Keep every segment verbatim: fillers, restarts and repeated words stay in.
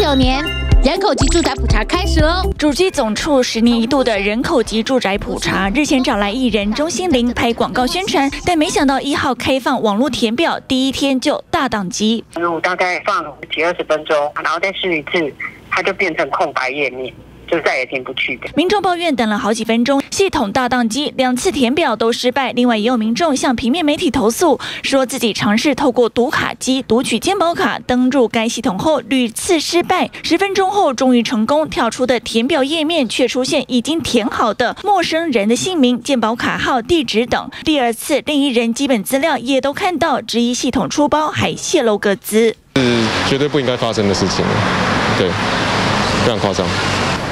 九年人口及住宅普查开始喽！主机总处十年一度的人口及住宅普查，日前找来艺人钟欣凌拍广告宣传，但没想到一号开放网络填表，第一天就大档机。我大概放几二十分钟，然后再试一次，它就变成空白页面。 就再也进不去的。民众抱怨等了好几分钟，系统大宕机，两次填表都失败。另外，也有民众向平面媒体投诉，说自己尝试透过读卡机读取健保卡，登入该系统后屡次失败。十分钟后终于成功，跳出的填表页面却出现已经填好的陌生人的姓名、健保卡号、地址等。第二次，另一人基本资料也都看到，质疑系统出包，还泄露个资，是绝对不应该发生的事情。对，非常夸张。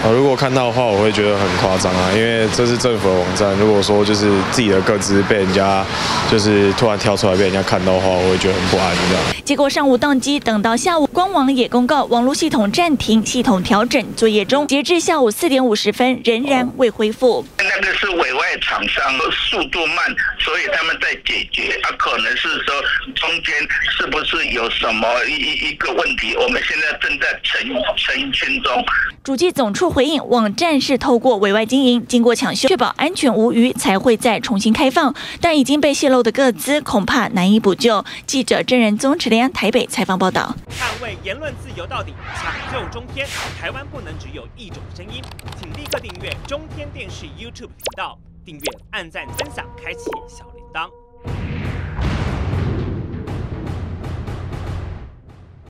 啊，如果看到的话，我会觉得很夸张啊，因为这是政府的网站。如果说就是自己的个资被人家就是突然跳出来被人家看到的话，我会觉得很不安这样。结果上午宕机，等到下午，官网也公告网络系统暂停、系统调整作业中，截至下午四点五十分，仍然未恢复。那个是委外厂商速度慢，所以他们在解决。啊，可能是说中间是不是有什么一一个问题？我们现在正在澄澄清中。主计总处 回应网站是透过委外经营，经过抢修，确保安全无虞，才会再重新开放。但已经被泄露的个资恐怕难以补救。记者郑仁宗、池连台北采访报道。捍卫言论自由到底，抢救中天。台湾不能只有一种声音，请立刻订阅中天电视 YouTube 频道，订阅、按赞、分享、开启小铃铛。